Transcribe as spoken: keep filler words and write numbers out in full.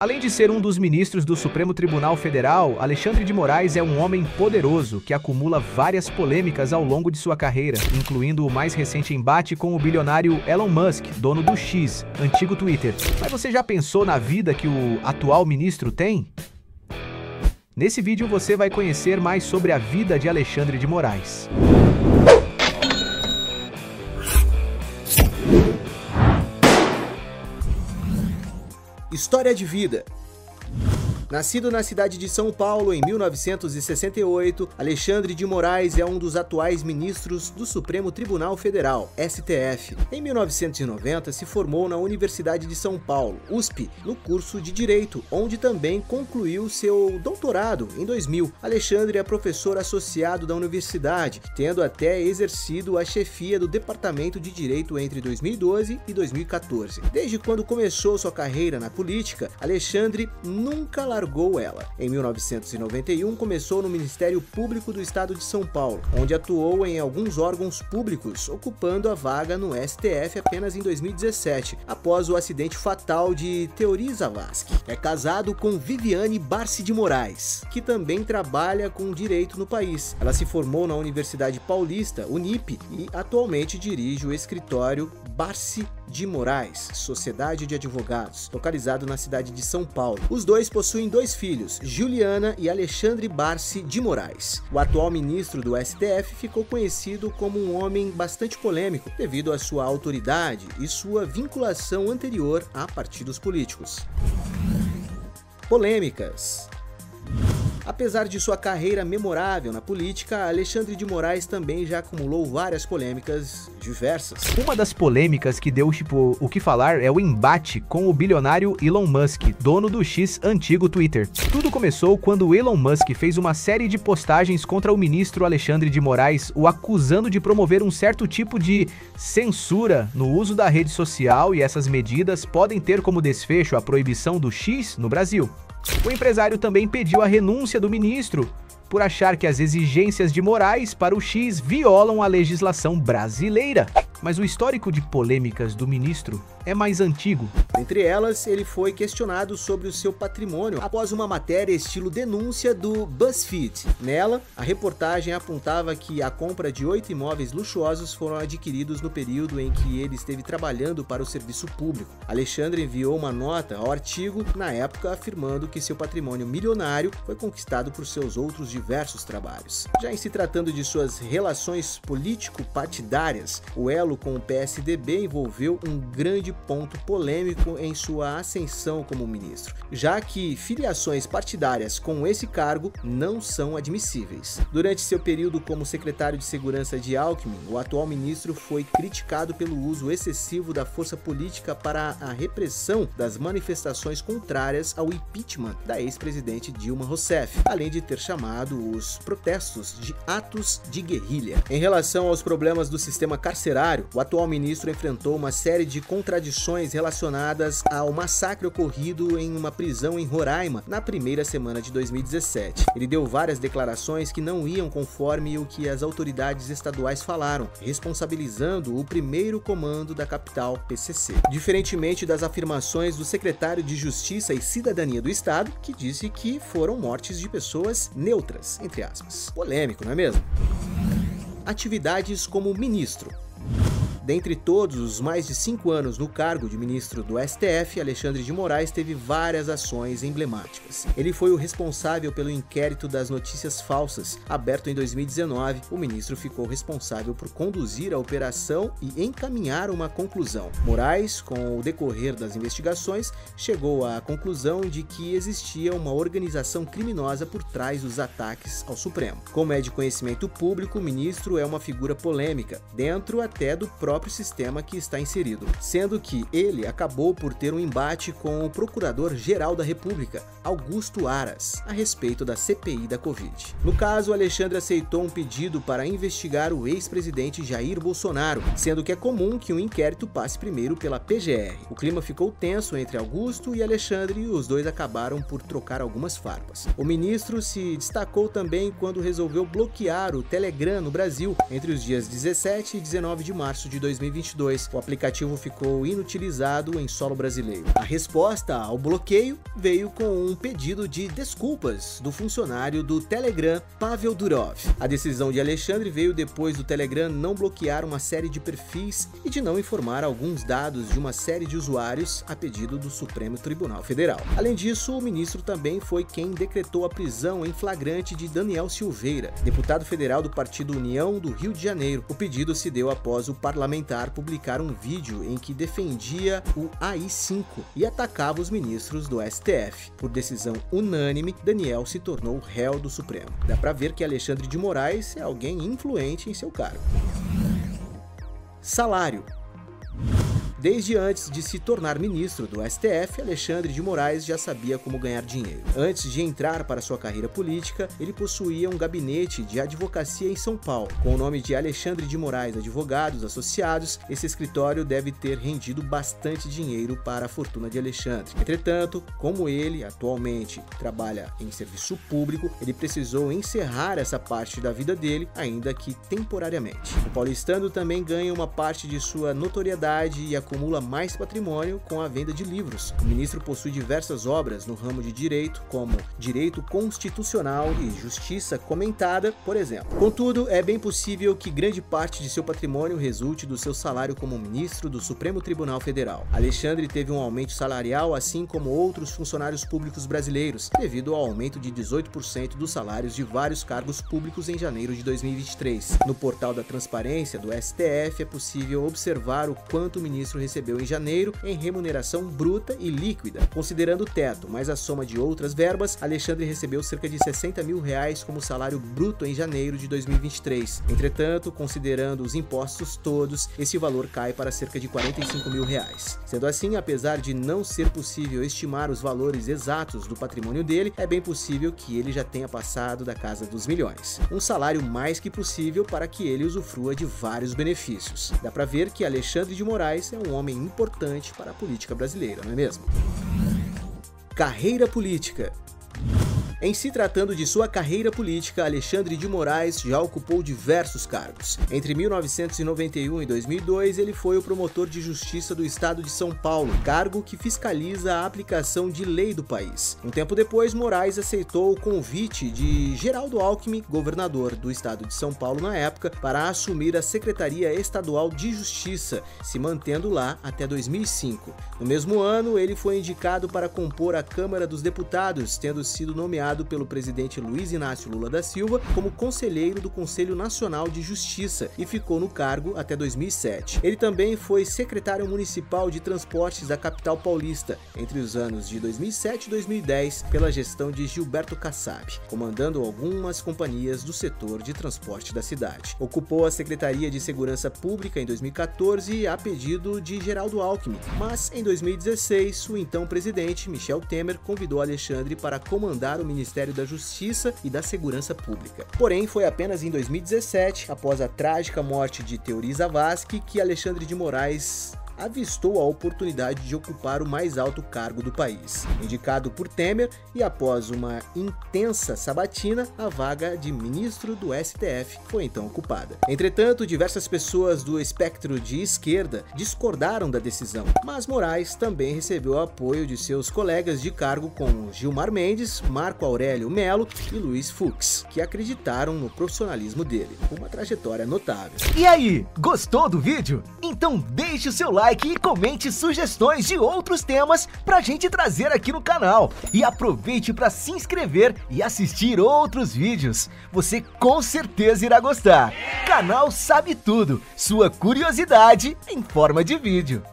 Além de ser um dos ministros do Supremo Tribunal Federal, Alexandre de Moraes é um homem poderoso que acumula várias polêmicas ao longo de sua carreira, incluindo o mais recente embate com o bilionário Elon Musk, dono do X, antigo Twitter. Mas você já pensou na vida que o atual ministro tem? Nesse vídeo você vai conhecer mais sobre a vida de Alexandre de Moraes. História de vida. Nascido na cidade de São Paulo em mil novecentos e sessenta e oito, Alexandre de Moraes é um dos atuais ministros do Supremo Tribunal Federal, S T F. Em mil novecentos e noventa, se formou na Universidade de São Paulo, U S P, no curso de Direito, onde também concluiu seu doutorado em dois mil. Alexandre é professor associado da universidade, tendo até exercido a chefia do Departamento de Direito entre dois mil e doze e dois mil e quatorze. Desde quando começou sua carreira na política, Alexandre nunca largou largou ela. Em mil novecentos e noventa e um, começou no Ministério Público do Estado de São Paulo, onde atuou em alguns órgãos públicos, ocupando a vaga no S T F apenas em dois mil e dezessete, após o acidente fatal de Teori Zavascki. É casado com Viviane Barci de Moraes, que também trabalha com direito no país. Ela se formou na Universidade Paulista, UNIP, e atualmente dirige o escritório Barci de Moraes Sociedade de Advogados, localizado na cidade de São Paulo. Os dois possuem dois filhos, Juliana e Alexandre Barci de Moraes. O atual ministro do S T F ficou conhecido como um homem bastante polêmico devido à sua autoridade e sua vinculação anterior a partidos políticos. Polêmicas. Apesar de sua carreira memorável na política, Alexandre de Moraes também já acumulou várias polêmicas diversas. Uma das polêmicas que deu tipo, o que falar é o embate com o bilionário Elon Musk, dono do X, antigo Twitter. Tudo começou quando Elon Musk fez uma série de postagens contra o ministro Alexandre de Moraes, o acusando de promover um certo tipo de censura no uso da rede social, e essas medidas podem ter como desfecho a proibição do X no Brasil. O empresário também pediu a renúncia do ministro por achar que as exigências de Moraes para o X violam a legislação brasileira. Mas o histórico de polêmicas do ministro é mais antigo. Entre elas, ele foi questionado sobre o seu patrimônio após uma matéria estilo denúncia do BuzzFeed. Nela, a reportagem apontava que a compra de oito imóveis luxuosos foram adquiridos no período em que ele esteve trabalhando para o serviço público. Alexandre enviou uma nota ao artigo, na época afirmando que seu patrimônio milionário foi conquistado por seus outros diversos trabalhos. Já em se tratando de suas relações político-partidárias, o elo com o P S D B envolveu um grande ponto polêmico em sua ascensão como ministro, já que filiações partidárias com esse cargo não são admissíveis. Durante seu período como secretário de Segurança de Alckmin, o atual ministro foi criticado pelo uso excessivo da força política para a repressão das manifestações contrárias ao impeachment da ex-presidente Dilma Rousseff, além de ter chamado os protestos de atos de guerrilha. Em relação aos problemas do sistema carcerário, o atual ministro enfrentou uma série de contradições relacionadas ao massacre ocorrido em uma prisão em Roraima na primeira semana de dois mil e dezessete. Ele deu várias declarações que não iam conforme o que as autoridades estaduais falaram, responsabilizando o primeiro comando da capital, P C C. Diferentemente das afirmações do secretário de Justiça e Cidadania do Estado, que disse que foram mortes de pessoas neutras, entre aspas. Polêmico, não é mesmo? Atividades como ministro. Dentre todos os mais de cinco anos no cargo de ministro do S T F, Alexandre de Moraes teve várias ações emblemáticas. Ele foi o responsável pelo inquérito das notícias falsas, aberto em dois mil e dezenove. O ministro ficou responsável por conduzir a operação e encaminhar uma conclusão. Moraes, com o decorrer das investigações, chegou à conclusão de que existia uma organização criminosa por trás dos ataques ao Supremo. Como é de conhecimento público, o ministro é uma figura polêmica, dentro até do próprio próprio sistema que está inserido, sendo que ele acabou por ter um embate com o Procurador-Geral da República, Augusto Aras, a respeito da C P I da Covid. No caso, Alexandre aceitou um pedido para investigar o ex-presidente Jair Bolsonaro, sendo que é comum que um inquérito passe primeiro pela P G R. O clima ficou tenso entre Augusto e Alexandre e os dois acabaram por trocar algumas farpas. O ministro se destacou também quando resolveu bloquear o Telegram no Brasil entre os dias dezessete e dezenove de março de dois mil e vinte. dois mil e vinte e dois, o aplicativo ficou inutilizado em solo brasileiro. A resposta ao bloqueio veio com um pedido de desculpas do funcionário do Telegram, Pavel Durov. A decisão de Alexandre veio depois do Telegram não bloquear uma série de perfis e de não informar alguns dados de uma série de usuários a pedido do Supremo Tribunal Federal. Além disso, o ministro também foi quem decretou a prisão em flagrante de Daniel Silveira, deputado federal do Partido União do Rio de Janeiro. O pedido se deu após o parlamentar publicar um vídeo em que defendia o A I cinco e atacava os ministros do S T F. Por decisão unânime, Daniel se tornou réu do Supremo. Dá pra ver que Alexandre de Moraes é alguém influente em seu cargo. Salário. Desde antes de se tornar ministro do S T F, Alexandre de Moraes já sabia como ganhar dinheiro. Antes de entrar para sua carreira política, ele possuía um gabinete de advocacia em São Paulo. Com o nome de Alexandre de Moraes Advogados Associados, esse escritório deve ter rendido bastante dinheiro para a fortuna de Alexandre. Entretanto, como ele atualmente trabalha em serviço público, ele precisou encerrar essa parte da vida dele, ainda que temporariamente. O paulistano também ganha uma parte de sua notoriedade e a acumula mais patrimônio com a venda de livros. O ministro possui diversas obras no ramo de direito, como Direito Constitucional e Justiça Comentada, por exemplo. Contudo, é bem possível que grande parte de seu patrimônio resulte do seu salário como ministro do Supremo Tribunal Federal. Alexandre teve um aumento salarial, assim como outros funcionários públicos brasileiros, devido ao aumento de dezoito por cento dos salários de vários cargos públicos em janeiro de dois mil e vinte e três. No portal da transparência do S T F é possível observar o quanto o ministro recebeu em janeiro em remuneração bruta e líquida. Considerando o teto, mais a soma de outras verbas, Alexandre recebeu cerca de sessenta mil reais como salário bruto em janeiro de dois mil e vinte e três. Entretanto, considerando os impostos todos, esse valor cai para cerca de quarenta e cinco mil reais. Sendo assim, apesar de não ser possível estimar os valores exatos do patrimônio dele, é bem possível que ele já tenha passado da casa dos milhões. Um salário mais que possível para que ele usufrua de vários benefícios. Dá pra ver que Alexandre de Moraes é um um homem importante para a política brasileira, não é mesmo? Carreira política. Em se tratando de sua carreira política, Alexandre de Moraes já ocupou diversos cargos. Entre mil novecentos e noventa e um e dois mil e dois, ele foi o promotor de justiça do estado de São Paulo, cargo que fiscaliza a aplicação de lei do país. Um tempo depois, Moraes aceitou o convite de Geraldo Alckmin, governador do estado de São Paulo na época, para assumir a Secretaria Estadual de Justiça, se mantendo lá até dois mil e cinco. No mesmo ano, ele foi indicado para compor a Câmara dos Deputados, tendo sido nomeado pelo presidente Luiz Inácio Lula da Silva como conselheiro do Conselho Nacional de Justiça e ficou no cargo até dois mil e sete. Ele também foi secretário municipal de transportes da capital paulista entre os anos de dois mil e sete e dois mil e dez pela gestão de Gilberto Kassab, comandando algumas companhias do setor de transporte da cidade. Ocupou a Secretaria de Segurança Pública em dois mil e quatorze a pedido de Geraldo Alckmin, mas em dois mil e dezesseis o então presidente Michel Temer convidou Alexandre para comandar o Ministério Ministério da Justiça e da Segurança Pública. Porém, foi apenas em dois mil e dezessete, após a trágica morte de Teori Zavascki, que Alexandre de Moraes avistou a oportunidade de ocupar o mais alto cargo do país. Indicado por Temer e após uma intensa sabatina, a vaga de ministro do S T F foi então ocupada. Entretanto, diversas pessoas do espectro de esquerda discordaram da decisão, mas Moraes também recebeu apoio de seus colegas de cargo como Gilmar Mendes, Marco Aurélio Melo e Luiz Fux, que acreditaram no profissionalismo dele. Uma trajetória notável. E aí, gostou do vídeo? Então deixe o seu like e comente sugestões de outros temas pra gente trazer aqui no canal. E aproveite para se inscrever e assistir outros vídeos. Você com certeza irá gostar. Canal Sabe Tudo, sua curiosidade em forma de vídeo.